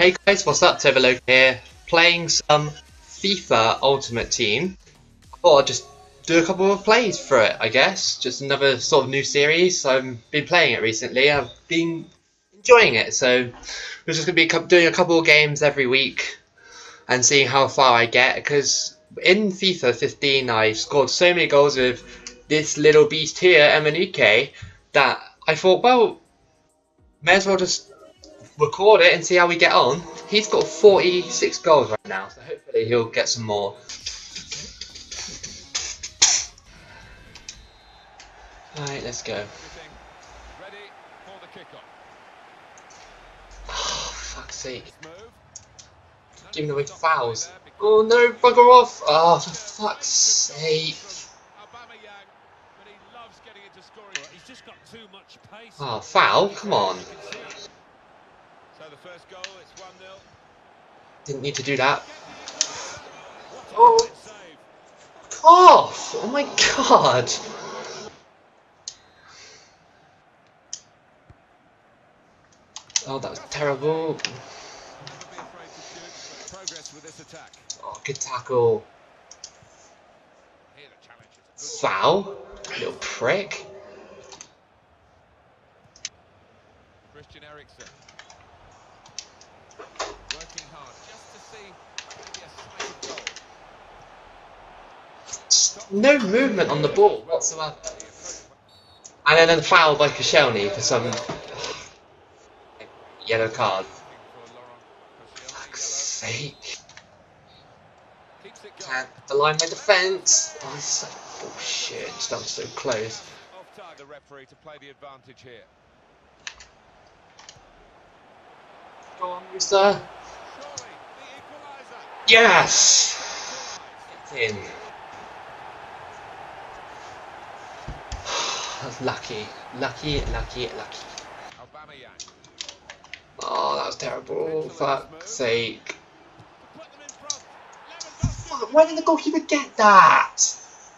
Hey guys, what's up? Toboloco here, playing some FIFA Ultimate Team. I thought I'd just do a couple of plays for it, I guess. Just another sort of new series. I've been playing it recently. I've been enjoying it, so we're just going to be doing a couple of games every week and seeing how far I get, because in FIFA 17 I scored so many goals with this little beast here, Emenike, that I thought, well, may as well just record it and see how we get on. He's got 46 goals right now, so hopefully he'll get some more. Alright, let's go. Oh, fuck's sake. Giving away fouls. Oh no, bugger off! Oh, for fuck's sake. Oh, foul? Come on. Didn't need to do that. Oh! Off! Oh my god! Oh, that was terrible. Oh, good tackle. Foul? Little prick. Ericsson working hard just to see maybe a slight goal. No movement on the ball whatsoever. And then a foul by Koscielny for some yellow card. For fuck's sake. And the line by defence. Oh, so bullshit. That was so close. Off target, the referee to play the advantage here. Go on, Musa. Yes! Get in. That's lucky. Lucky, lucky, lucky. Oh, that was terrible. Fuck's sake. Fuck, where did the goalkeeper get that? For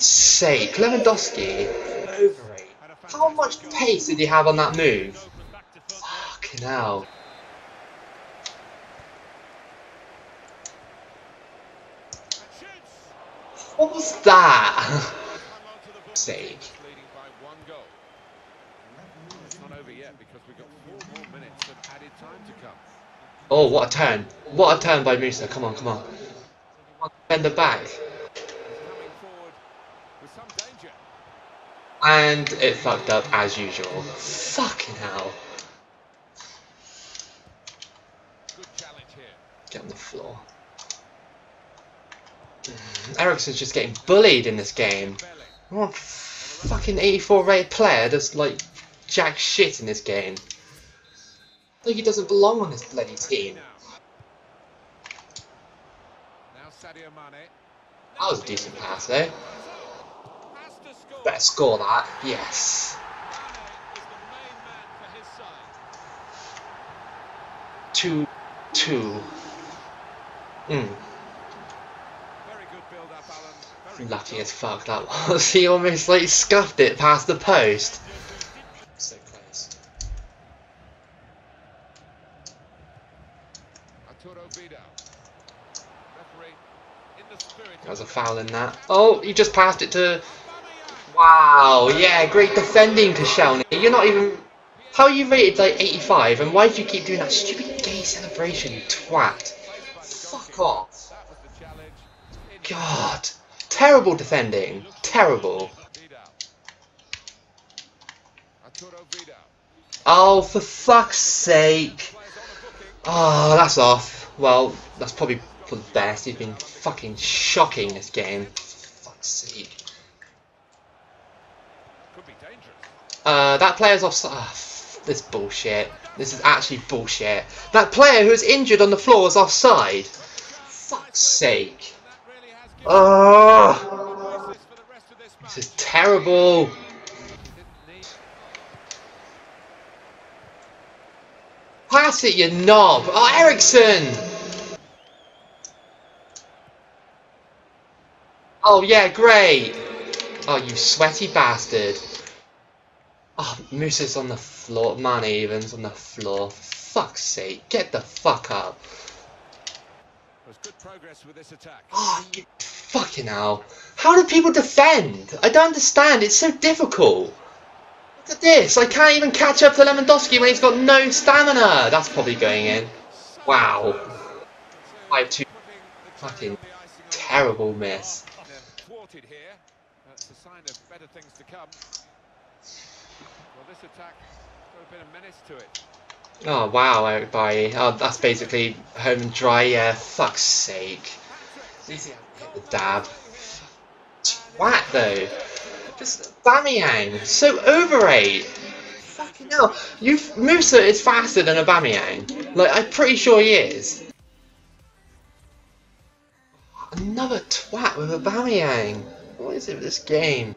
sake, Lewandowski. Overrated. How much pace did he have on that move? Fucking hell. What was that? Sake. Oh, what a turn. What a turn by Musa. Come on, come on. Bend the back. And it fucked up as usual. Fucking hell. Get on the floor. Ericsson's just getting bullied in this game. Oh, fucking 84 rated player that's like jack shit in this game. Like he doesn't belong on this bloody team. That was a decent pass though. Better score that, yes. 2-2. Lucky as fuck that was. He almost like scuffed it past the post. So close. That was a foul in that. Oh, he just passed it to. Wow, yeah, great defending, Koscielny. You're not even. How are you rated like 85? And why do you keep doing that stupid gay celebration, you twat? Fuck off. God. Terrible defending. Terrible. Oh, for fuck's sake. Oh, that's off. Well, that's probably for the best. He's been fucking shocking this game. For fuck's sake. That player's off. This bullshit. This is actually bullshit. That player who was injured on the floor is offside. Fuck's sake. Oh, this is terrible. Pass it, you knob. Oh, Ericsson. Oh, yeah, great. Oh, you sweaty bastard. Oh, Musa's on the floor. Mane Evans on the floor. fuck's sake, get the fuck up. There's good progress with this attack. Oh, you fucking hell. How do people defend? I don't understand, it's so difficult. Look at this, I can't even catch up to Lewandowski when he's got no stamina. That's probably going in. Wow. 5-2. Fucking terrible miss. Here. That's a sign of better things to come. Well, this attack has been a menace to it. Oh wow, Eric Bailly. Oh, that's basically home and dry. Yeah, fuck's sake. It's easy to hit the dab. Twat though. This Aubameyang, so overrate. Fucking hell. Musa is faster than Aubameyang. Like, I'm pretty sure he is. Another twat with Aubameyang. What is it with this game?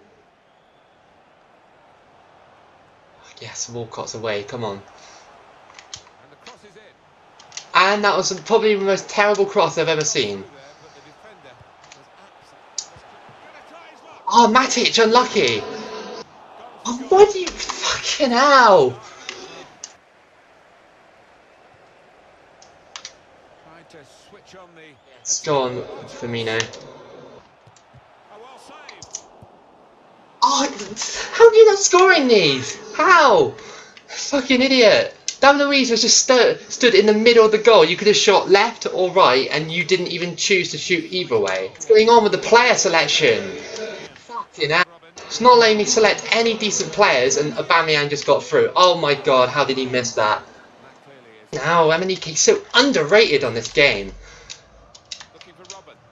Yes, Walcott's away. Come on. And the cross is in. And that was probably the most terrible cross I've ever seen. Oh, Matic, unlucky. Oh, what do you fucking hell? Let's go on, Firmino. Oh, how do you not scoring these? How? Fucking idiot. Dan Luiz was just stood in the middle of the goal. You could have shot left or right, and you didn't even choose to shoot either way. What's going on with the player selection? Fucking hell. It's not letting me select any decent players, and Aubameyang just got through. Oh my god, how did he miss that? Now, MNEK is so underrated on this game.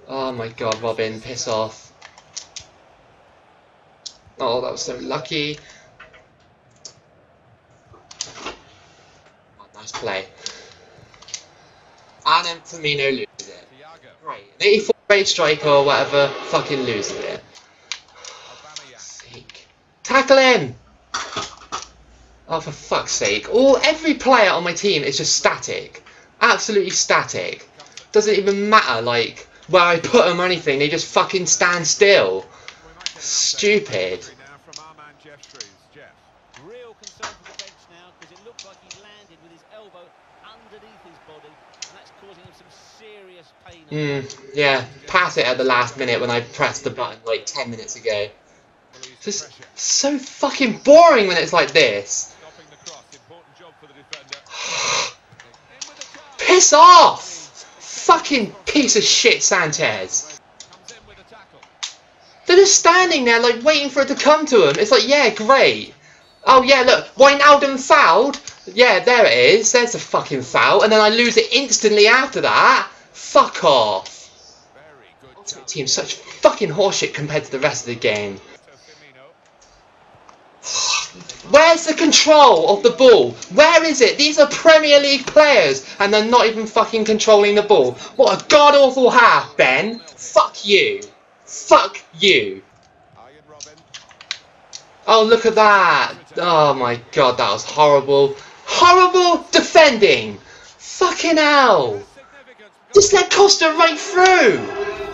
Oh my god, Robin, piss off. Oh, that was so lucky. Oh, nice play. And then Firmino loses it. Right, an 84-rate striker or whatever fucking loses it. For sake. Tackle him! Oh, for fuck's sake. Every player on my team is just static. Absolutely static. Doesn't even matter, like, where I put them or anything, they just fucking stand still. Stupid. Real concern for the bench now, because it looked like he landed with his elbow underneath his body, and that's causing him some serious pain. Yeah, pass it at the last minute when I pressed the button like 10 minutes ago. It's just so fucking boring when it's like this. Piss off! Fucking piece of shit, Sanchez. They're just standing there, like, waiting for it to come to him. It's like, yeah, great. Oh, yeah, look, Wijnaldum fouled. Yeah, there it is. There's the fucking foul. And then I lose it instantly after that. Fuck off. Ultimate Team, such fucking horseshit compared to the rest of the game. Where's the control of the ball? Where is it? These are Premier League players and they're not even fucking controlling the ball. What a god-awful half, Ben. Fuck you. Fuck you. Oh, look at that. Oh my god, that was horrible. Horrible defending. Fucking hell. Just let Costa right through.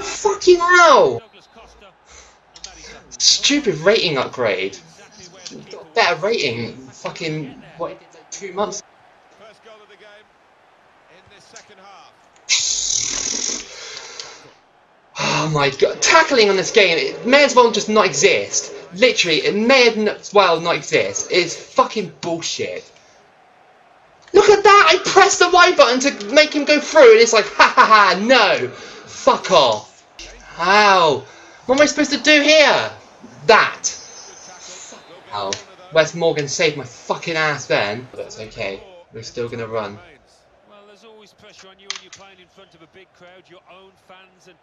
Fucking hell. Stupid rating upgrade. Got a better rating, fucking what he did like 2 months. First goal of the game in this second half. Oh my god, tackling on this game, it may as well just not exist. Literally, it may as well not exist. It's fucking bullshit. Look at that! I pressed the Y button to make him go through, and it's like, ha ha ha, no, fuck off. How? What am I supposed to do here? That. Oh, Wes Morgan saved my fucking ass then. But it's okay. We're still gonna run. Well, there's always pressure on you when you're playing in front of a big crowd, your own fans, and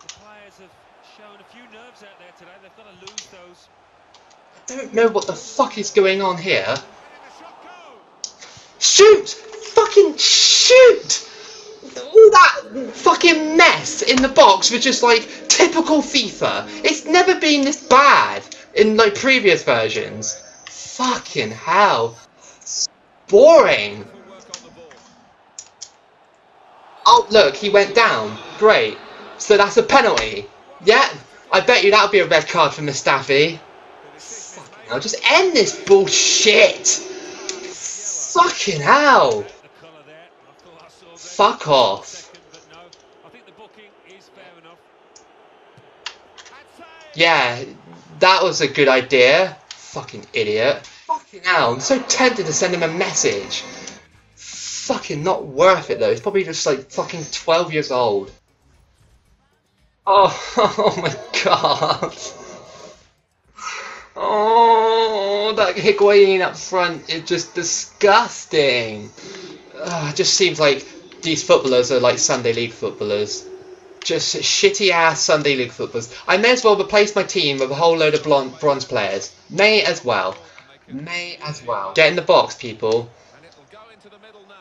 the players have shown a few nerves out there today. They've got to lose those. I don't know what the fuck is going on here. Shoot! Fucking shoot! All that fucking mess in the box was just like typical FIFA. It's never been this bad in like previous versions. Fucking hell. It's boring. Oh look, he went down. Great. So that's a penalty. Yeah, I bet you that'll be a red card for Mustafi. Fucking hell, just end this bullshit. Fucking hell. Fuck off. Yeah, that was a good idea. Fucking idiot. Fucking hell, I'm so tempted to send him a message. Fucking not worth it though, he's probably just like fucking 12 years old. Oh my god. Oh, that Higuain up front is just disgusting. It just seems like these footballers are like Sunday League footballers. Just shitty ass Sunday League footballers. I may as well replace my team with a whole load of bronze players. May as well. May as well. Get in the box, people.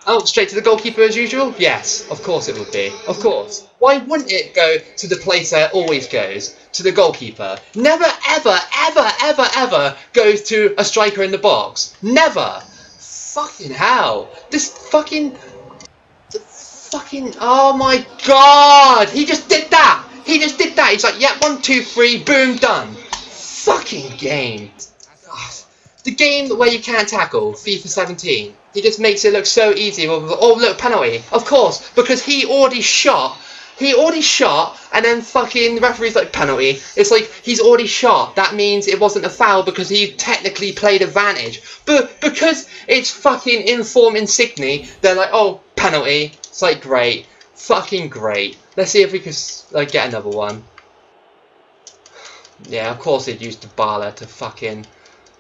Oh, straight to the goalkeeper as usual? Yes, of course it would be. Of course. Why wouldn't it go to the place that it always goes? To the goalkeeper. Never, ever, ever, ever, ever goes to a striker in the box. Never. Fucking hell. This fucking... Oh my god. He just did that. He just did that. He's like, yeah, 1, 2, 3, boom, done. Fucking game. The game where you can't tackle, FIFA 17. He just makes it look so easy. Oh look, penalty. Of course, because he already shot. He already shot, and then fucking the referee's like, penalty. It's like, he's already shot. That means it wasn't a foul because he technically played advantage. But because it's fucking in-form Insigne, they're like, oh, penalty. It's like, great. Fucking great. Let's see if we can like, get another one. Yeah, of course they'd use Dybala to fucking...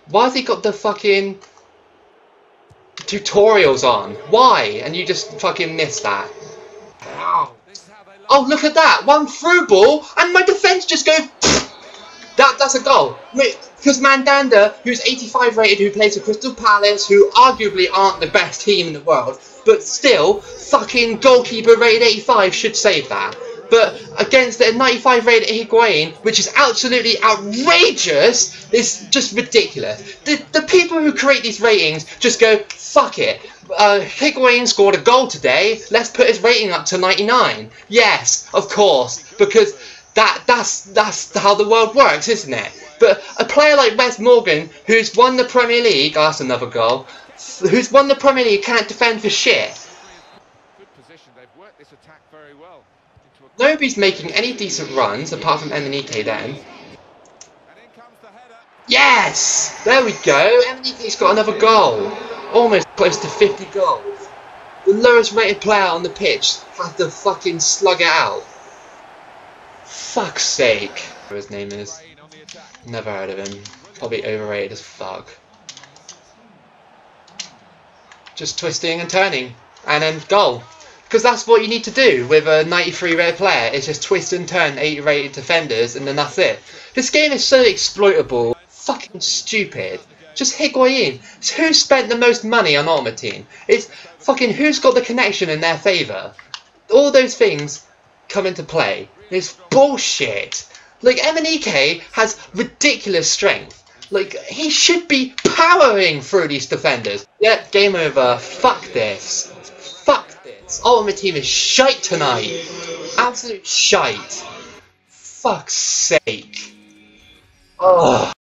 Why has he got the fucking tutorials on? Why? And you just fucking missed that. Ow. Oh, look at that. One through ball, and my defence just goes... That's a goal. Because Mandanda, who's 85 rated, who plays for Crystal Palace, who arguably aren't the best team in the world, but still, fucking goalkeeper rated 85 should save that. But against the 95 rated Higuain, which is absolutely outrageous, it's just ridiculous. The people who create these ratings just go, fuck it. Higuain scored a goal today, let's put his rating up to 99. Yes, of course, because that's how the world works, isn't it? But a player like Wes Morgan, who's won the Premier League, oh, that's another goal, who's won the Premier League can't defend for shit. Nobody's making any decent runs, apart from Emenike then. Yes! There we go! Emenike's got another goal. Almost close to 50 goals. The lowest rated player on the pitch had to fucking slug it out. Fuck's sake. His name is... Never heard of him. Probably overrated as fuck. Just twisting and turning. And then goal. Because that's what you need to do with a 93 rated player. It's just twist and turn 80 rated defenders and then that's it. This game is so exploitable. Fucking stupid. Just Higuain. It's who spent the most money on Ultimate Team. It's fucking who's got the connection in their favour. All those things come into play. It's bullshit. Like Emenike has ridiculous strength. Like he should be powering through these defenders. Yep, game over. Fuck this. Ultimate Team is shite tonight. Absolute shite. Fuck's sake. Oh.